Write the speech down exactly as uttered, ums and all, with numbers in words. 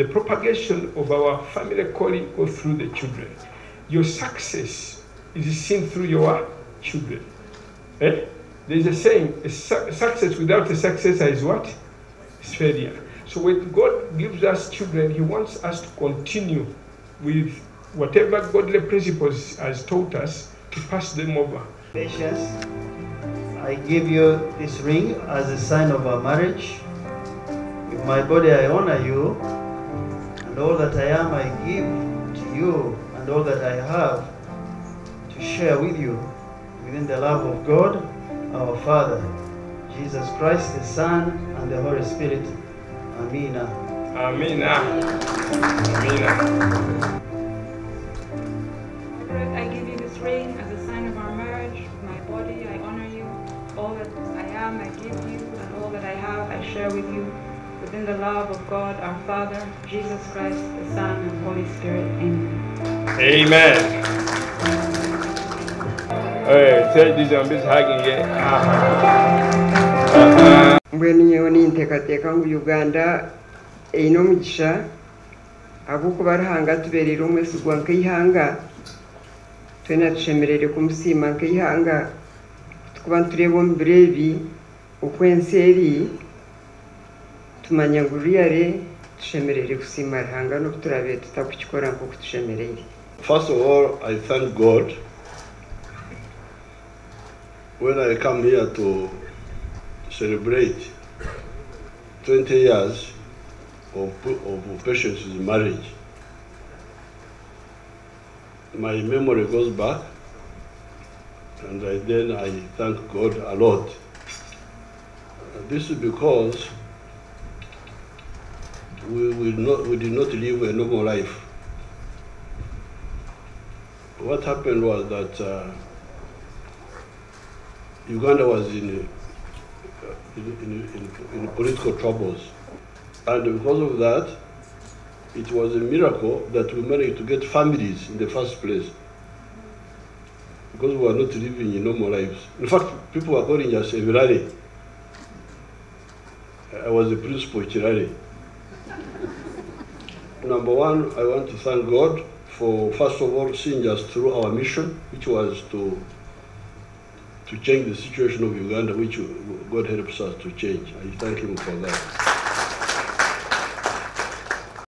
The propagation of our family calling goes through the children. Your success is seen through your children. Eh? There's a saying, a su success without a successor is what? It's failure. So when God gives us children, he wants us to continue with whatever godly principles has taught us to pass them over. Patience, I give you this ring as a sign of our marriage. With my body I honor you, and all that I am I give to you, and all that I have to share with you within the love of God, our Father, Jesus Christ, the Son, and the Holy Spirit. Amina. Amina. Amina. I give you this ring as a sign of our marriage. With my body, I honor you. All that I am, I give you, and all that I have, I share with you. Within the love of God, our Father, Jesus Christ, the Son, and Holy Spirit. Amen. Amen. Hey, take this and be hugging it. Mwenyeoni ntekateka mu Uganda einomigisha abuko barahanga tuberira umwe sugwanka ihanga twena tushemerere kumusimanka ihanga tukubanture bombirebi ukwenseri tumanyaguriyare tushemerere kusimara hanga no turabe tutakukikora ngo kutushemerere. First of all, I thank God when I come here to celebrate twenty years of, of Patience's marriage. My memory goes back, and I, then I thank God a lot. This is because we, will not, we did not live a normal life. What happened was that uh, Uganda was in In, in, in political troubles, and because of that it was a miracle that we managed to get families in the first place, because we were not living in normal lives. In fact, people were calling us Chirale. I was the principal Chirale. Number one, I want to thank God for first of all seeing us through our mission, which was to to change the situation of Uganda, which God helps us to change. I thank him for that.